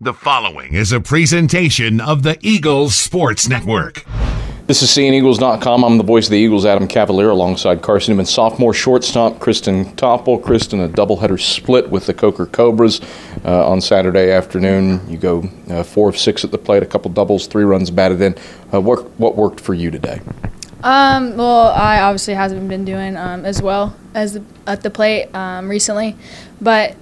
The following is a presentation of the Eagles Sports Network. This is CNEagles.com. I'm the voice of the Eagles, Adam Cavalier, alongside Carson Newman, sophomore shortstop Kristen Toppel. Kristen, a doubleheader split with the Coker Cobras on Saturday afternoon. You go 4 of 6 at the plate, a couple doubles, 3 runs batted in. What worked for you today? Well, I obviously hasn't been doing as well as at the plate recently, but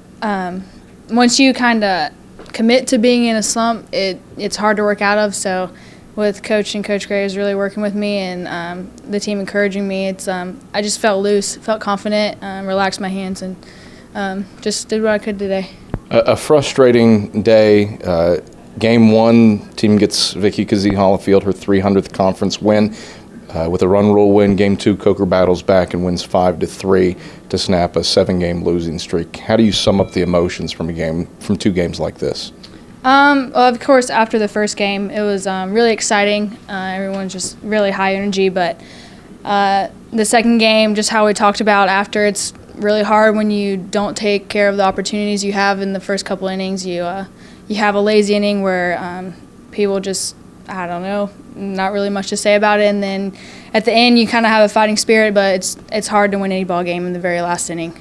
once you kind of commit to being in a slump, it's hard to work out of, so with Coach and Coach Gray is really working with me and the team encouraging me. It's I just felt loose, felt confident, relaxed my hands, and just did what I could today. A frustrating day. Game one, team gets Vicki Kazee Hollifield, her 300th conference win. With a run rule win, game two, Coker battles back and wins 5-3 to snap a 7-game losing streak. How do you sum up the emotions from 2 games like this? Well, of course, after the first game, it was really exciting. Everyone's just really high energy. But the second game, just how we talked about after, it's really hard when you don't take care of the opportunities you have in the first couple innings. You have a lazy inning where people just, I don't know, not really much to say about it. And then at the end, you kind of have a fighting spirit, but it's hard to win any ball game in the very last inning.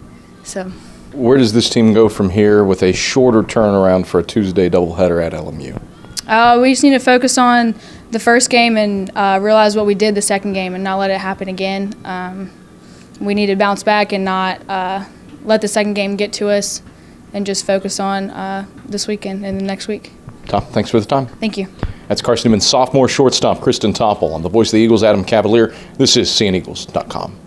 So. Where does this team go from here with a shorter turnaround for a Tuesday doubleheader at LMU? We just need to focus on the first game and realize what we did the second game and not let it happen again. We need to bounce back and not let the second game get to us and just focus on this weekend and the next week. Tom, thanks for the time. Thank you. That's Carson Newman, sophomore shortstop Kristen Toppel. I'm the voice of the Eagles, Adam Cavalier. This is CNEagles.com.